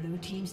Blue team's